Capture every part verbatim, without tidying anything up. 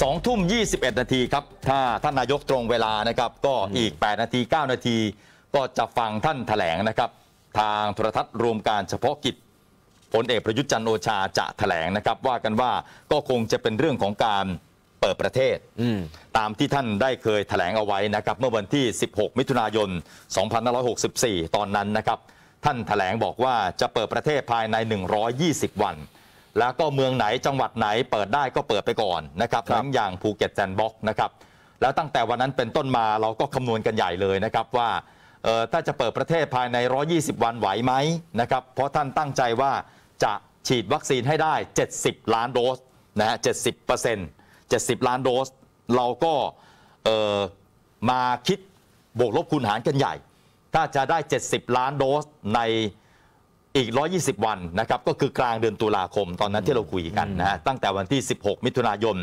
สองทุ่มยี่สิบเอ็ดนาทีครับถ้าท่านนายกตรงเวลานะครับก็อีกแปดนาทีเก้านาทีก็จะฟังท่านแถลงนะครับทางโทรทัศน์รวมการเฉพาะกิจพลเอกประยุทธ์จันทร์โอชาจะแถลงนะครับว่ากันว่าก็คงจะเป็นเรื่องของการเปิดประเทศตามที่ท่านได้เคยแถลงเอาไว้นะครับเมื่อวันที่สิบหกมิถุนายนสองพันห้าร้อยหกสิบสี่ตอนนั้นนะครับท่านแถลงบอกว่าจะเปิดประเทศภายในหนึ่งร้อยยี่สิบวันแล้วก็เมืองไหนจังหวัดไหนเปิดได้ก็เปิดไปก่อนนะครับทั้งอย่างภูเก็ตแซนด์บ็อกซ์นะครับแล้วตั้งแต่วันนั้นเป็นต้นมาเราก็คำนวณกันใหญ่เลยนะครับว่าถ้าจะเปิดประเทศภายในหนึ่งร้อยยี่สิบวันไหวไหมนะครับเพราะท่านตั้งใจว่าจะฉีดวัคซีนให้ได้เจ็ดสิบล้านโดสนะฮะ เจ็ดสิบเปอร์เซ็นต์ เจ็ดสิบล้านโดสเราก็มาคิดบวกลบคูณหารกันใหญ่ถ้าจะได้เจ็ดสิบล้านโดสในอีกหนึ่งร้อยยี่สิบวันนะครับก็คือกลางเดือนตุลาคมตอนนั้นที่เราคุยกันนะฮะตั้งแต่วันที่สิบหกมิถุนายน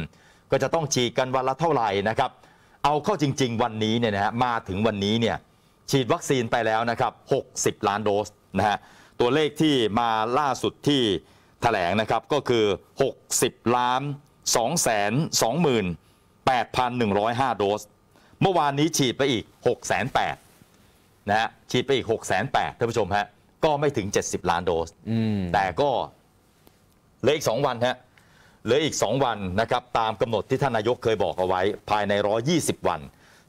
ก็จะต้องฉีดกันวันละเท่าไหร่นะครับเอาเข้าจริงๆวันนี้เนี่ยนะฮะมาถึงวันนี้เนี่ยฉีดวัคซีนไปแล้วนะครับหกสิบล้านโดสนะฮะตัวเลขที่มาล่าสุดที่แถลงนะครับก็คือหกสิบล้านสองแสนสองหมื่นแปดพันหนึ่งร้อยห้าโดสเมื่อวานนี้ฉีดไปอีกหกแสนแปดหมื่นนะฮะฉีดไปอีกหกแสนแปดหมื่นท่านผู้ชมฮะก็ไม่ถึงเจ็ดสิบล้านโดสแต่ก็เหลืออีกสองวันฮะเหลืออีกสองวันนะครับตามกำหนดที่ท่านนายกเคยบอกเอาไว้ภายในหนึ่งร้อยยี่สิบวัน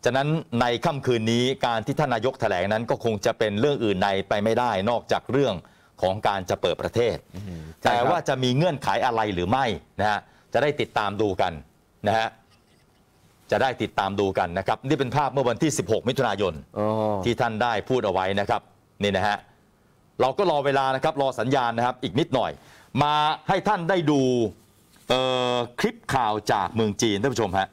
ฉะนั้นในค่ำคืนนี้การที่ท่านนายกแถลงนั้นก็คงจะเป็นเรื่องอื่นในไปไม่ได้นอกจากเรื่องของการจะเปิดประเทศแต่ว่าจะมีเงื่อนไขอะไรหรือไม่นะฮะจะได้ติดตามดูกันนะฮะจะได้ติดตามดูกันนะครับนี่เป็นภาพเมื่อวันที่สิบหกมิถุนายนที่ท่านได้พูดเอาไว้นะครับนี่นะฮะเราก็รอเวลานะครับรอสัญญาณนะครับอีกนิดหน่อยมาให้ท่านได้ดูคลิปข่าวจากเมืองจีนท่านผู้ชมฮะ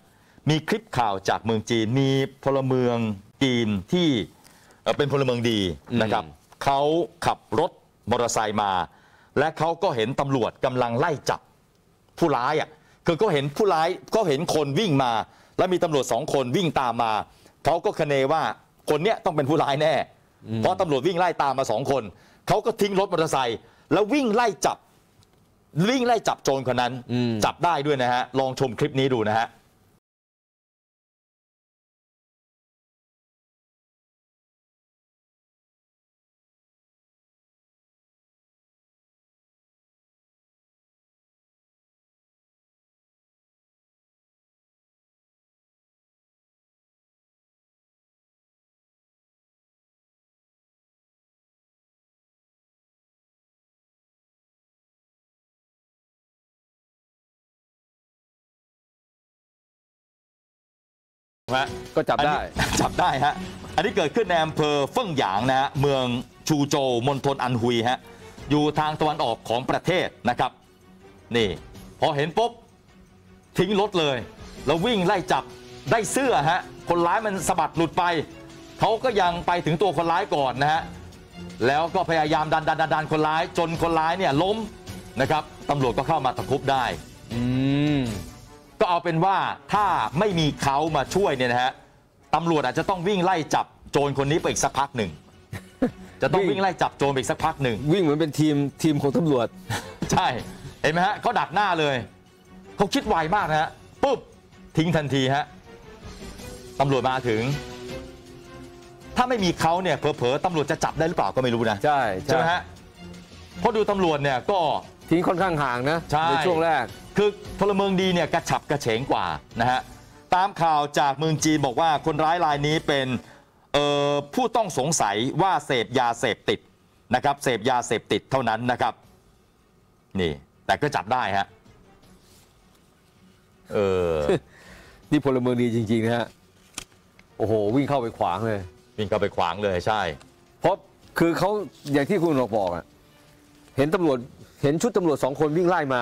มีคลิปข่าวจากเมืองจีนมีพลเมืองจีนที่เป็นพลเมืองดีนะครับเขาขับรถมอเตอร์ไซค์มาและเขาก็เห็นตำรวจกำลังไล่จับผู้ร้ายอ่ะคือก็เห็นผู้ร้ายก็เห็นคนวิ่งมาและมีตำรวจสองคนวิ่งตามมาเขาก็คาดเดาว่าคนเนี้ยต้องเป็นผู้ร้ายแน่เพราะตำรวจวิ่งไล่ตามมาสองคนเขาก็ทิ้งรถมอเตอร์ไซค์แล้ววิ่งไล่จับวิ่งไล่จับโจรคนนั้นจับได้ด้วยนะฮะลองชมคลิปนี้ดูนะฮะก็จับได้จับได้ฮะอันนี้เกิดขึ้นในอำเภอเฟิ่งหยางนะฮะเมืองชูโจวมณฑลอันฮุยฮะอยู่ทางตะวันออกของประเทศนะครับนี่พอเห็นปุ๊บทิ้งรถเลยแล้ววิ่งไล่จับได้เสื้อฮะคนร้ายมันสะบัดหลุดไปเขาก็ยังไปถึงตัวคนร้ายก่อนนะฮะแล้วก็พยายามดันดันดันคนร้ายจนคนร้ายเนี่ยล้มนะครับตำรวจก็เข้ามาตะคุบได้อืมก็เอาเป็นว่าถ้าไม่มีเขามาช่วยเนี่ยนะฮะตำรวจอาจจะต้องวิ่งไล่จับโจรคนนี้ไปอีกสักพักหนึ่งจะต้องวิ่งไล่จับโจรไปอีกสักพักหนึ่งวิ่งเหมือนเป็นทีมทีมของตำรวจใช่เห็นไหมฮะเขาดักหน้าเลยเขาคิดไวมากนะฮะปุ๊บทิ้งทันทีฮะตำรวจมาถึงถ้าไม่มีเขาเนี่ยเผลอๆตำรวจจะจับได้หรือเปล่าก็ไม่รู้นะใช่ใช่ไหมฮะเพราะดูตำรวจเนี่ยก็ทิ้งค่อนข้างห่างนะ ใ, ในช่วงแรกคือพลเมืองดีเนี่ยกระฉับกระเฉงกว่านะฮะตามข่าวจากเมืองจีนบอกว่าคนร้ายรายนี้เป็นผู้ต้องสงสัยว่าเสพยาเสพติดนะครับเสพยาเสพติดเท่านั้นนะครับนี่แต่ก็จับได้ฮะเออ นี่พลเมืองดีจริงๆนะฮะโอ้โหวิ่งเข้าไปขวางเลยวิ่งเข้าไปขวางเลยใช่เพราะคือเขาอย่างที่คุณหลอกบอกอะเห็นตำรวจเห็นชุดตำรวจสองคนวิ่งไล่มา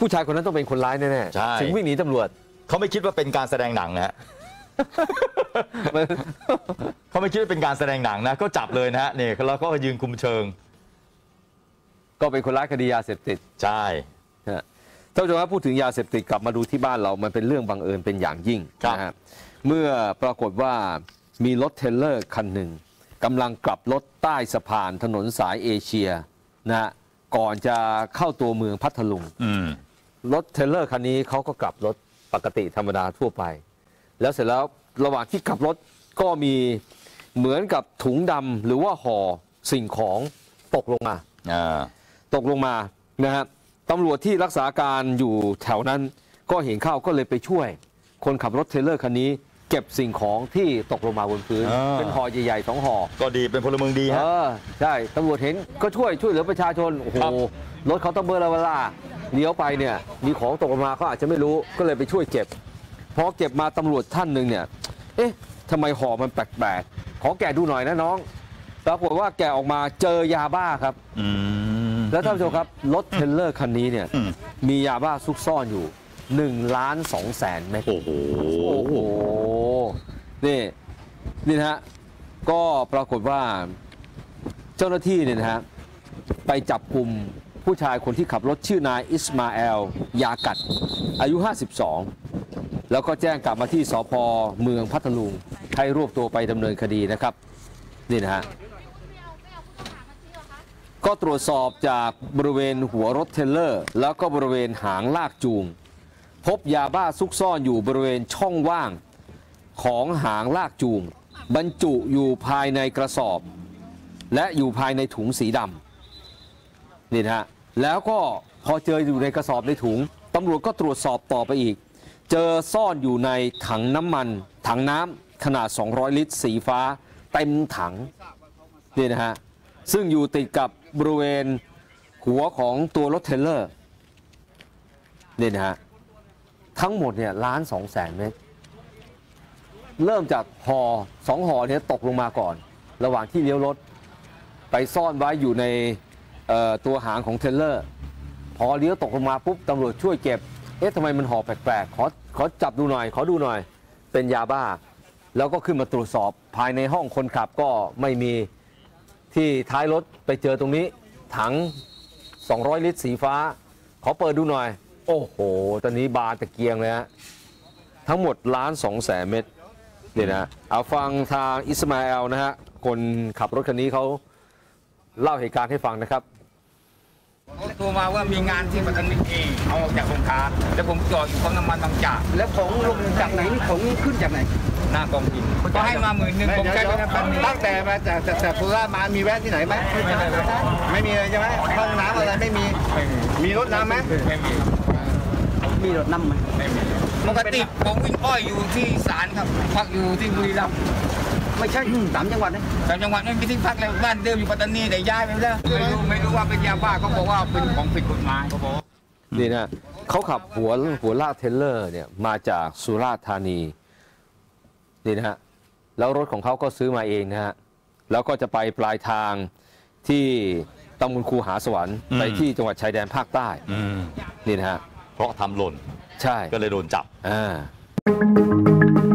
ผู้ชายคนนั้นต้องเป็นคนร้ายแน่ๆถึงวิ่งหนีตำรวจเขาไม่คิดว่าเป็นการแสดงหนังนะเขาไม่คิดว่าเป็นการแสดงหนังนะก็จับเลยนะฮะนี่แล้วก็ยืนคุมเชิงก็เป็นคนร้ายคดียาเสพติดใช่ท่านผู้ชมครับพูดถึงยาเสพติดกลับมาดูที่บ้านเรามันเป็นเรื่องบังเอิญเป็นอย่างยิ่งนะฮะเมื่อปรากฏว่ามีรถเทรลเลอร์คันหนึ่งกำลังกลับรถใต้สะพานถนนสายเอเชียนะฮะก่อนจะเข้าตัวเมืองพัทลุงรถเทรลเลอร์คันนี้เขาก็กลับรถ ปกติธรรมดาทั่วไปแล้วเสร็จแล้วระหว่างที่ขับรถก็มีเหมือนกับถุงดำหรือว่าห่อสิ่งของตกลงมาตกลงมานะฮะตำรวจที่รักษาการอยู่แถวนั้นก็เห็นเข้าก็เลยไปช่วยคนขับรถเทรลเลอร์คันนี้เก็บสิ่งของที่ตกลงมาบนพื้นเป็นห่อใหญ่ๆสองห่อก็ดีเป็นพลเมืองดีฮะใช่ตำรวจเห็นก็ช่วยช่วยเหลือประชาชนโอ้โหรถเขาต้องเบอร์ละเวลาเลี้ยวไปเนี่ยมีของตกลงมาเขาอาจจะไม่รู้ก็เลยไปช่วยเก็บพอเก็บมาตำรวจท่านหนึ่งเนี่ยเอ๊ะทำไมห่อมันแปลกๆขอแกะดูหน่อยนะน้องปรากฏว่าแกะออกมาเจอยาบ้าครับแล้วท่านผู้ชมครับรถเทรลเลอร์คันนี้เนี่ยมียาบ้าซุกซ่อนอยู่หนึ่งล้านสองแสนเม็ดโอ้โหนี่นี่นะฮะก็ปรากฏว่าเจ้าหน้าที่เนี่ยนะฮะไปจับกลุ่มผู้ชายคนที่ขับรถชื่อนายอิสมาเอลยากัดอายุห้าสิบสองแล้วก็แจ้งกลับมาที่สภ.เมืองพัทลุงให้รวบตัวไปดำเนินคดีนะครับนี่นะฮะก็ตรวจสอบจากบริเวณหัวรถเทรลเลอร์แล้วก็บริเวณหางลากจูงพบยาบ้าซุกซ่อนอยู่บริเวณช่องว่างของหางลากจูงบรรจุอยู่ภายในกระสอบและอยู่ภายในถุงสีดำนี่นะฮะแล้วก็พอเจออยู่ในกระสอบในถุงตำรวจก็ตรวจสอบต่อไปอีกเจอซ่อนอยู่ในถังน้ำมันถังน้ำขนาดสองร้อยลิตรสีฟ้าเต็มถังนี่นะฮะซึ่งอยู่ติดกับบริเวณหัวของตัวรถเทรลเลอร์นี่นะฮะทั้งหมดเนี่ยล้านสองแสนเมตรเริ่มจากห่อสองห่อเนี่ยตกลงมาก่อนระหว่างที่เลี้ยวรถไปซ่อนไว้อยู่ในตัวหางของเทรลเลอร์พอเลี้ยวตกลงมาปุ๊บตำรวจช่วยเก็บเอ๊ะทำไมมันห่อแปลกๆขอขอจับดูหน่อยขอดูหน่อยเป็นยาบ้าแล้วก็ขึ้นมาตรวจสอบภายในห้องคนขับก็ไม่มีที่ท้ายรถไปเจอตรงนี้ถังสองร้อยลิตรสีฟ้าขอเปิดดูหน่อยโอ้โหตอนนี้บานตะเกียงเลยฮะทั้งหมดล้านสองแสนเม็ดเนี่ยนะเอาฟังทางอิสมาเอลนะฮะคนขับรถคันนี้เขาเล่าเหตุการณ์ให้ฟังนะครับเขาโทรมาว่ามีงานที่ปัตตานีเอาออกจากโรงงานแล้วผมจอดอยู่ปั๊มน้ำมันบางจากแล้วของลงจากไหนนี่ของขึ้นจากไหนหน้ากองบินก็ให้มาหมื่นหนึ่งผมใช้ไปตั้งแต่มาจากแต่โคราชมามีแวะที่ไหนไหมไม่มีเลยใช่ไหมห้องน้ำอะไรไม่มีมีรถน้ำไหมไม่มีมีรถน้ำไหมไม่มีปกติผมวิ่งอ้อยอยู่ที่ศาลครับพักอยู่ที่บุรีรัมย์ไม่ใช่สามจังหวัดนะสามจังหวัดไม่มีที่พักเลยบ้านเดิมอยู่ปัตตานีแต่ย้ายไปแล้วไม่รู้ไม่รู้ว่าเป็นยาบ้าเขาบอกว่าเป็นของผิดกฎหมายเขาบอกนี่นะเขาขับหัวหัวลากเทรลเลอร์เนี่ยมาจากสุราษฎร์ธานีนี่นะฮะแล้วรถของเขาก็ซื้อมาเองนะฮะแล้วก็จะไปปลายทางที่ตำบลคูหาสวรรค์ไปที่จังหวัดชายแดนภาคใต้นี่นะฮะเพราะทำหล่นใช่ก็เลยโดนจับอ่า